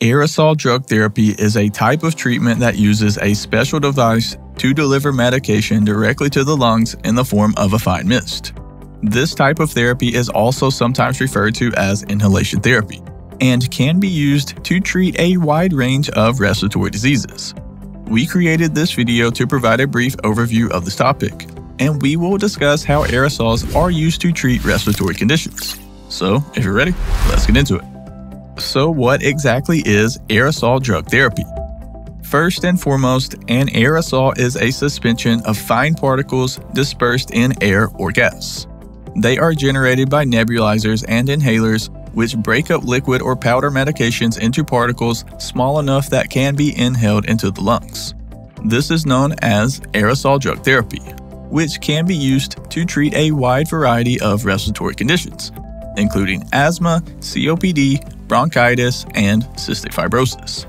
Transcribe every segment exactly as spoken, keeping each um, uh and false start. Aerosol drug therapy is a type of treatment that uses a special device to deliver medication directly to the lungs in the form of a fine mist. This type of therapy is also sometimes referred to as inhalation therapy and can be used to treat a wide range of respiratory diseases. We created this video to provide a brief overview of this topic, and we will discuss how aerosols are used to treat respiratory conditions. So, if you're ready, let's get into it. So what exactly is aerosol drug therapy? First and foremost, an aerosol is a suspension of fine particles dispersed in air or gas. They are generated by nebulizers and inhalers, which break up liquid or powder medications into particles small enough that can be inhaled into the lungs. This is known as aerosol drug therapy, which can be used to treat a wide variety of respiratory conditions, including asthma, C O P D, bronchitis, and cystic fibrosis.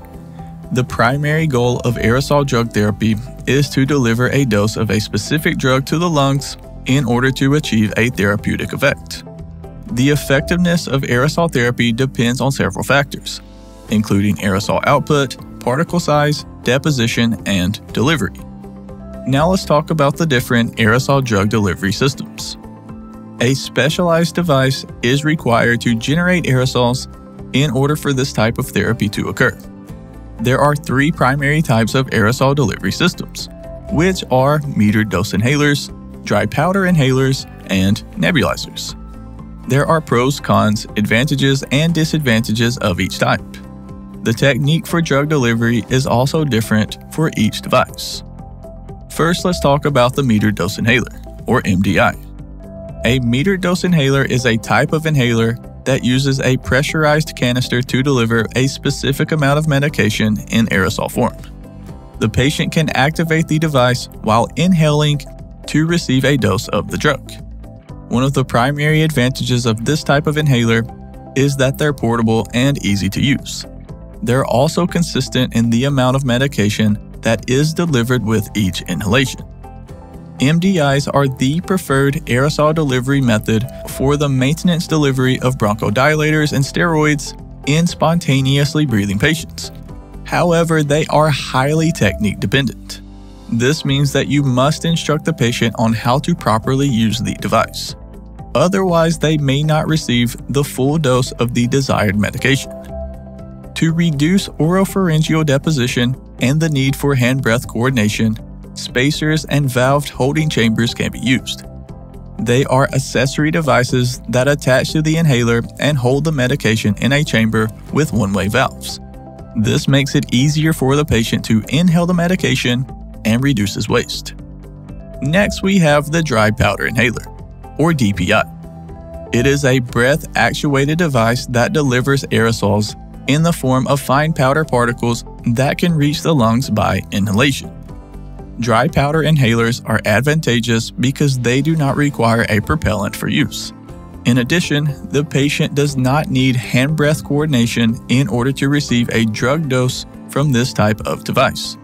The primary goal of aerosol drug therapy is to deliver a dose of a specific drug to the lungs in order to achieve a therapeutic effect. The effectiveness of aerosol therapy depends on several factors, including aerosol output, particle size, deposition, and delivery. Now let's talk about the different aerosol drug delivery systems. A specialized device is required to generate aerosols in order for this type of therapy to occur. There are three primary types of aerosol delivery systems, which are metered dose inhalers, dry powder inhalers, and nebulizers. There are pros, cons, advantages, and disadvantages of each type. The technique for drug delivery is also different for each device. First, let's talk about the metered dose inhaler, or M D I. A metered dose inhaler is a type of inhaler that uses a pressurized canister to deliver a specific amount of medication in aerosol form. The patient can activate the device while inhaling to receive a dose of the drug. One of the primary advantages of this type of inhaler is that they're portable and easy to use. They're also consistent in the amount of medication that is delivered with each inhalation. M D Is are the preferred aerosol delivery method for the maintenance delivery of bronchodilators and steroids in spontaneously breathing patients. However, they are highly technique dependent. This means that you must instruct the patient on how to properly use the device. Otherwise, they may not receive the full dose of the desired medication. To reduce oropharyngeal deposition and the need for hand-breath coordination, spacers and valved holding chambers can be used. They are accessory devices that attach to the inhaler and hold the medication in a chamber with one-way valves. This makes it easier for the patient to inhale the medication and reduces waste. Next, we have the dry powder inhaler, or D P I. It is a breath-actuated device that delivers aerosols in the form of fine powder particles that can reach the lungs by inhalation. Dry powder inhalers are advantageous because they do not require a propellant for use. In addition, the patient does not need hand-breath coordination in order to receive a drug dose from this type of device.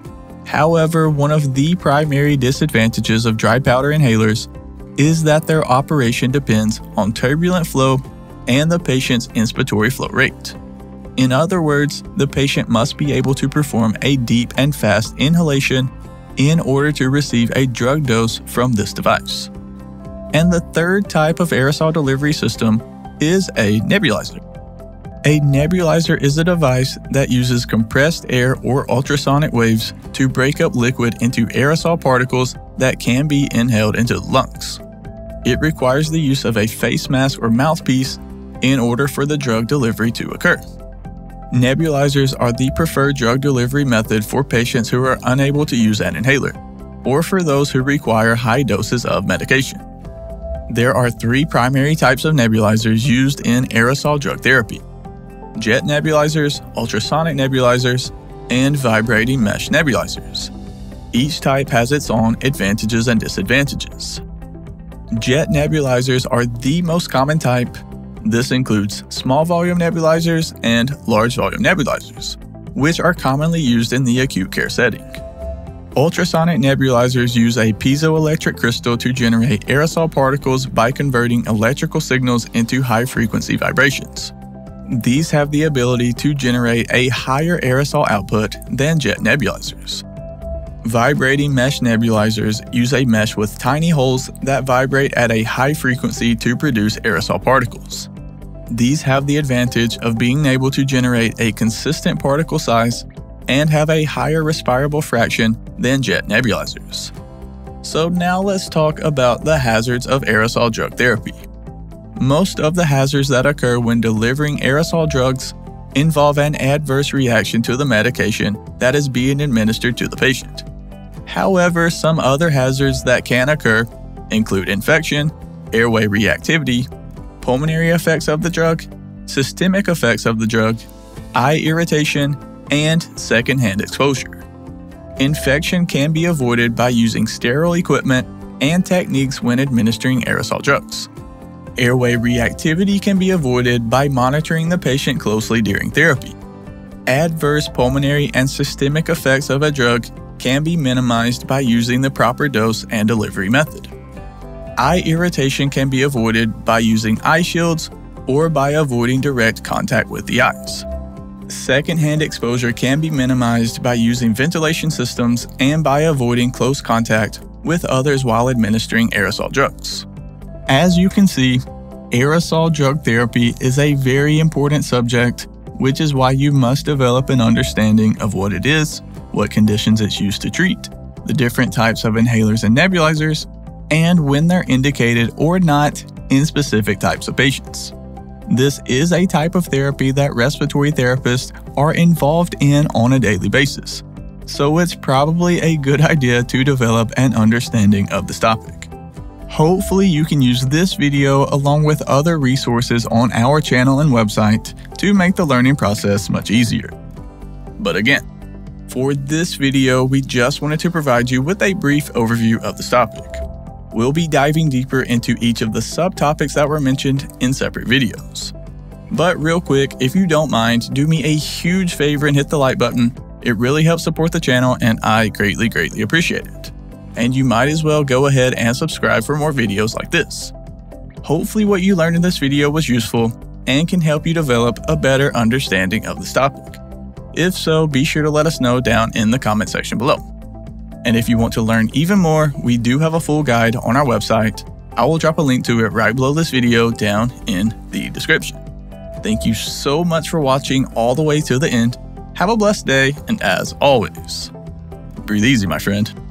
However, one of the primary disadvantages of dry powder inhalers is that their operation depends on turbulent flow and the patient's inspiratory flow rate. In other words, the patient must be able to perform a deep and fast inhalation in order to receive a drug dose from this device. And the third type of aerosol delivery system is a nebulizer. A nebulizer is a device that uses compressed air or ultrasonic waves to break up liquid into aerosol particles that can be inhaled into the lungs. It requires the use of a face mask or mouthpiece in order for the drug delivery to occur. Nebulizers are the preferred drug delivery method for patients who are unable to use an inhaler, or for those who require high doses of medication. There are three primary types of nebulizers used in aerosol drug therapy: jet nebulizers, ultrasonic nebulizers, and vibrating mesh nebulizers. Each type has its own advantages and disadvantages. Jet nebulizers are the most common type. This includes small volume nebulizers and large volume nebulizers, which are commonly used in the acute care setting. Ultrasonic nebulizers use a piezoelectric crystal to generate aerosol particles by converting electrical signals into high-frequency vibrations. These have the ability to generate a higher aerosol output than jet nebulizers. Vibrating mesh nebulizers use a mesh with tiny holes that vibrate at a high frequency to produce aerosol particles. These have the advantage of being able to generate a consistent particle size and have a higher respirable fraction than jet nebulizers. So now let's talk about the hazards of aerosol drug therapy. Most of the hazards that occur when delivering aerosol drugs involve an adverse reaction to the medication that is being administered to the patient. However, some other hazards that can occur include infection, airway reactivity, pulmonary effects of the drug, systemic effects of the drug, eye irritation, and secondhand exposure. Infection can be avoided by using sterile equipment and techniques when administering aerosol drugs. Airway reactivity can be avoided by monitoring the patient closely during therapy. Adverse pulmonary and systemic effects of a drug can be minimized by using the proper dose and delivery method. Eye irritation can be avoided by using eye shields or by avoiding direct contact with the eyes. Secondhand exposure can be minimized by using ventilation systems and by avoiding close contact with others while administering aerosol drugs. As you can see, aerosol drug therapy is a very important subject, which is why you must develop an understanding of what it is, what conditions it's used to treat, the different types of inhalers and nebulizers, and when they're indicated or not in specific types of patients. This is a type of therapy that respiratory therapists are involved in on a daily basis, so it's probably a good idea to develop an understanding of this topic. Hopefully you can use this video along with other resources on our channel and website to make the learning process much easier. But again, for this video, we just wanted to provide you with a brief overview of this topic. We'll be diving deeper into each of the subtopics that were mentioned in separate videos. But real quick, if you don't mind, do me a huge favor and hit the like button. It really helps support the channel and I greatly, greatly appreciate it. And you might as well go ahead and subscribe for more videos like this. Hopefully what you learned in this video was useful and can help you develop a better understanding of this topic. If so, be sure to let us know down in the comment section below. And if you want to learn even more, we do have a full guide on our website. I will drop a link to it right below this video down in the description. Thank you so much for watching all the way to the end. Have a blessed day, and as always, breathe easy, my friend.